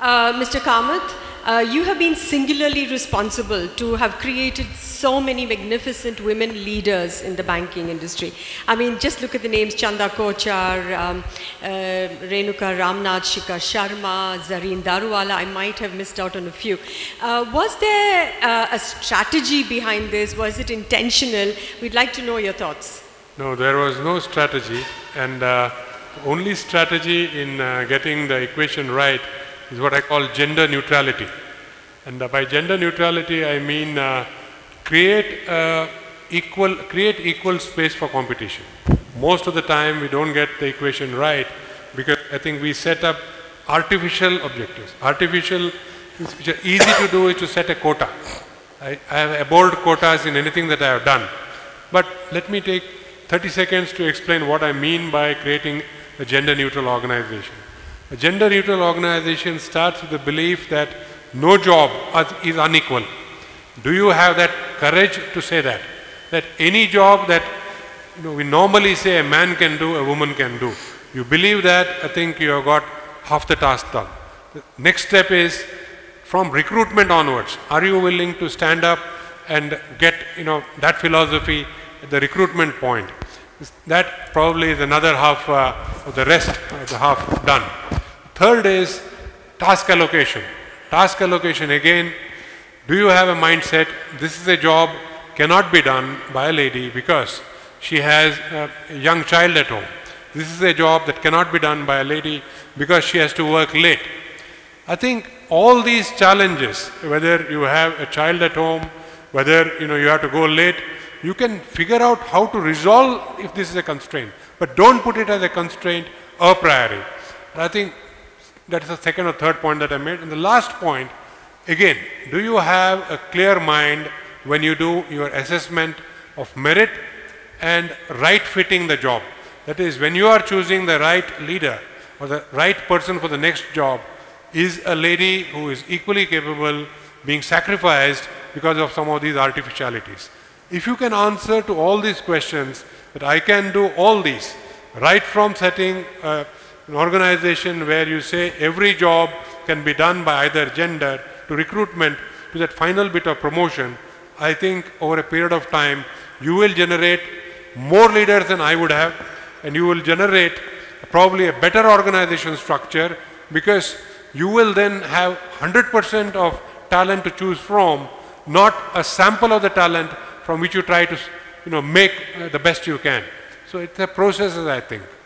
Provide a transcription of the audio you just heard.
Mr. Kamath, you have been singularly responsible to have created so many magnificent women leaders in the banking industry. I mean, just look at the names: Chanda Kochhar, Renuka Ramnath, Shika Sharma, Zareen Darwala. I might have missed out on a few. Was there a strategy behind this? Was it intentional? We'd like to know your thoughts. No, there was no strategy, and only strategy in getting the equation right is what I call gender neutrality. And by gender neutrality, I mean create equal space for competition. Most of the time, we don't get the equation right because I think we set up artificial objectives. Artificial, which are easy to do, is to set a quota. I have abhorred quotas in anything that I have done. But let me take 30 seconds to explain what I mean by creating a gender neutral organization. A gender-neutral organization starts with the belief that no job is unequal. Do you have that courage to say that? That any job that, you know, we normally say a man can do, a woman can do. You believe that, I think you have got half the task done. The next step is from recruitment onwards. Are you willing to stand up and get, you know, that philosophy at the recruitment point? That probably is another half of the rest of the half done. Third is task allocation. Task allocation again, do you have a mindset, this is a job cannot be done by a lady because she has a young child at home. This is a job that cannot be done by a lady because she has to work late. I think all these challenges, whether you have a child at home, whether you have to go late, you can figure out how to resolve if this is a constraint. But don't put it as a constraint a priori. I think that is the second or third point that I made. And the last point, again, do you have a clear mind when you do your assessment of merit and right fitting the job? That is, when you are choosing the right leader or the right person for the next job, is a lady who is equally capable being sacrificed because of some of these artificialities? If you can answer to all these questions, that I can do all these, right from setting an organization where you say every job can be done by either gender, to recruitment, to that final bit of promotion, I think over a period of time, you will generate more leaders than I would have, and you will generate probably a better organization structure, because you will then have 100% of talent to choose from, not a sample of the talent from which you try to make the best you can. So it's a process, as I think.